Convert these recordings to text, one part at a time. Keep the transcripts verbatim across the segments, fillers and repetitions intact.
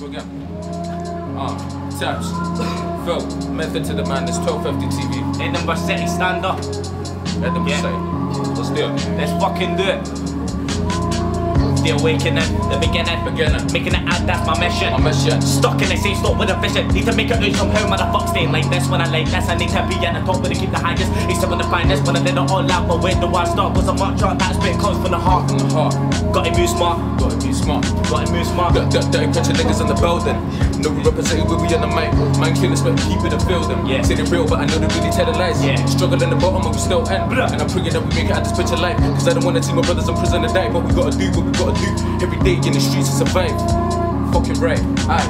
Go again. Ah, uh, Taps. Phil, method to the madness, twelve fifty T V. Edinburgh City, stand up. Edinburgh yeah. City. Let's do it. Let's fucking do it. The awakening, the beginning. Beginning. Making it out, that's my mission. My mission. Stuck in the same spot with a vision. Need to make it out somehow, motherfuck staying like this. When I like this, I need to be at the top, but to keep the highest. It's when I find this, when I did it all out, but where do I start? Was a much on that spit comes from the heart. From the heart. Gotta move smart. Gotta move smart. Gotta move smart. Dirty picture niggas in the building. No, we represent where we on the mic. Man killers, but keep it and feel them. Yeah. Say they're real, but I know they really tell the lies. Yeah. Struggle in the bottom, but we still end. Blah. And I'm praying that we make it out this picture life. Cause I don't wanna see my brothers in prison and die. But we gotta do what we gotta do every day in the streets to survive. Fucking right, aye.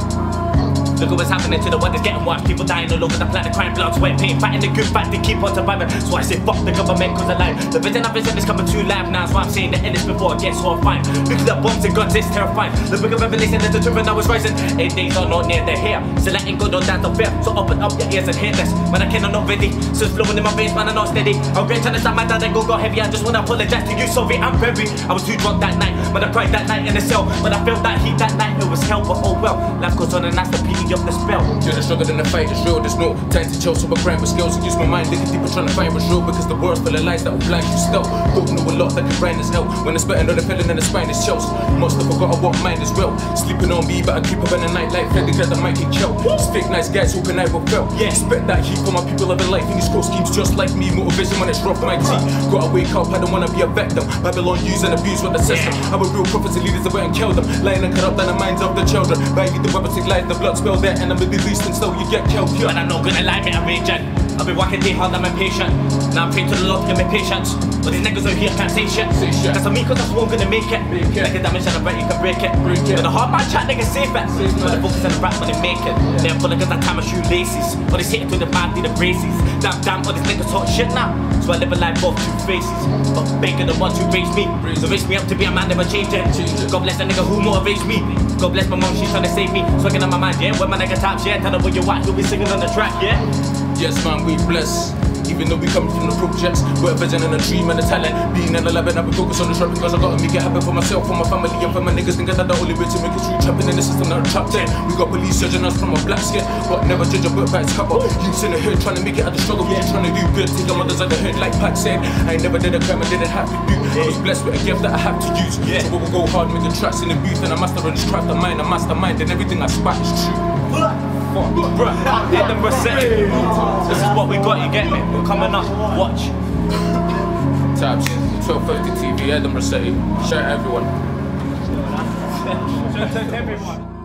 Look at what's happening to the world, it's getting worse. People dying all over the planet, crying blood, sweat, pain. Fighting the good fight, they keep on surviving. So I say fuck the government, cause alive. The vision I vision is coming too live now. So I'm saying the end is before it gets horrifying. Look at the bombs and guns, it's terrifying. The bigger revelation is the truth and I was rising. Eight days are not near, they're here. So letting go, don't die, don't fear. So open up your ears and hear this. Man, I cannot, not ready. So it's flowing in my veins, man, I'm not steady. I'm great trying to stop my dad and go got heavy. I just wanna apologize to you, sorry, I'm very. I was too drunk that night, man, I cried that night in the cell. When I felt that heat that night, it was hell, but oh well. Life goes on and that's the P D. Up the spell. You're the stronger than the fight, it's real. There's no time to chill, so I grind with skills and use my mind. Looking deeper, trying to find what's real because the world's full of lies that will blind you still. Don't know a lot that can grind as hell. When it's spitting on the feeling and the spine is chills. Must have forgotten what mine is real. Sleeping on me, but I keep up in the night like Freddy, that I might get killed. Fake nice guys who can I will fail. Yeah, spit that heat for my people living life in these cold schemes just like me. Motivation when it's rough, my teeth. Gotta wake up, I don't wanna be a victim. Babylon used and abused with the system. Our real prophets and leaders that went and killed them. Lying and corrupt in the minds of the children. By you, the weapons, take lies, the blood spell. There and I'm in the least and still you get killed. And I'm not gonna lie, mate, I'm raging. I've been working day hard, I'm impatient. Now I'm praying to the Lord to give me patience. But these niggas out here can't say shit. Say shit. Cause I'm me, cause I'm wrong, gonna make it. Make it. Like a damage and a bet you can break it. Break it. But the hard man chat, niggas save it. Save but it. The focus and the rap when they make it. Yeah. They're full of guns that tie my shoe laces. But they hit it to the band, need the braces. Damn, damn, all these niggas hot shit now. So I live a life of two faces. But bigger than ones who raised me. So raise me up to be a man, never change it. God bless the nigga who motivates me. God bless my mom, she's trying to save me. Swinging on my mind, yeah. When my nigga taps, yeah. Tell her where you at, you'll be singing on the track, yeah. Yes, man, we bless. Even though we come from the projects, we're a vision and a dream and a talent. Being an eleven, I've been focused on the trap because I gotta make it happen for myself, for my family, and for my niggas. Think that the only way to make it through trapping in the system that I'm trapped in. We got police judging us from a black skin, but never judge a book by its cover. Youths in the hood trying to make it out of the struggle, yeah. Trying to do good, take our mothers out the hood like Pat said. I ain't never did a crime I didn't have to do. I was blessed with a gift that I have to use. Yeah. So we will go hard, making tracks in the booth, and I master on this craft of mine, I mastermind, and everything I spat is true. Fuck, bruh, Edinburgh City. This is what we got, you get me? We're coming up, watch. Taps, twelve fifty T V, Edinburgh City. Shout out everyone. Shout out everyone.